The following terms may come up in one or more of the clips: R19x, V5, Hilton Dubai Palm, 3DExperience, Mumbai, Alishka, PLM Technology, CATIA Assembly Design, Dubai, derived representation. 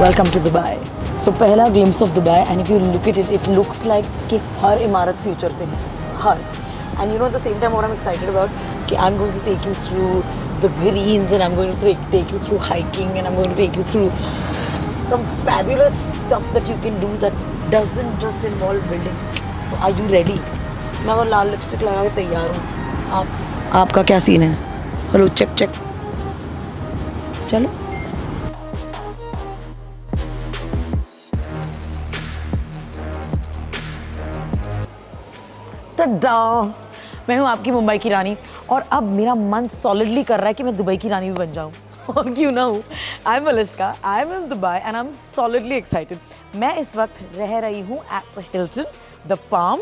Welcome to Dubai. So, pehla glimpse of Dubai, and if you look at it, it looks like that har imarat future se hai. And you know, at the same time, what I'm excited about, that I'm going to take you through the greens, and I'm going to take you through hiking, and I'm going to take you through some fabulous stuff that you can do that doesn't just involve buildings. So, are you ready? मैं वो लाल lipstick लगा के तैयार हूँ। आपका क्या scene है? Hello check check. चलो। tada! मैं हूँ आपकी मुंबई की रानी और अब मेरा मन solidly कर रहा है कि मैं दुबई की रानी भी बन जाऊँ। और क्यों ना हूँ? I'm Alishka, I'm in Dubai and I'm solidly excited. मैं इस वक्त रह रही हूँ at the Hilton, the Palm.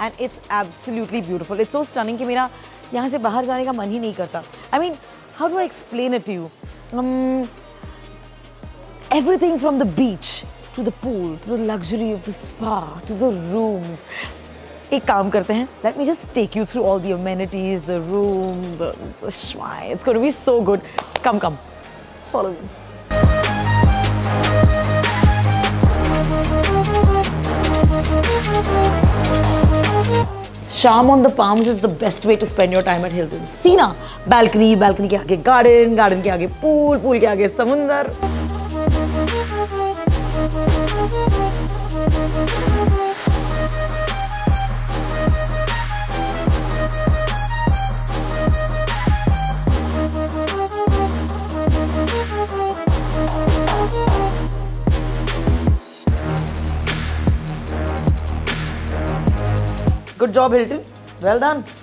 And it's absolutely beautiful. It's so stunning कि मेरा यहाँ से बाहर जाने का मन ही नहीं करता. I mean, how do I explain it to you? Everything from the beach to the pool to the luxury of the spa to the rooms. एक काम करते हैं. Let me just take you through all the amenities, the room, the shrine. It's going to be so good. Come, come, follow me. Sham on the Palms is the best way to spend your time at Hilton. See na, balcony, balcony ke aage garden, garden ke aage pool, pool ke aage samundar. Good job, Hilton. Well done.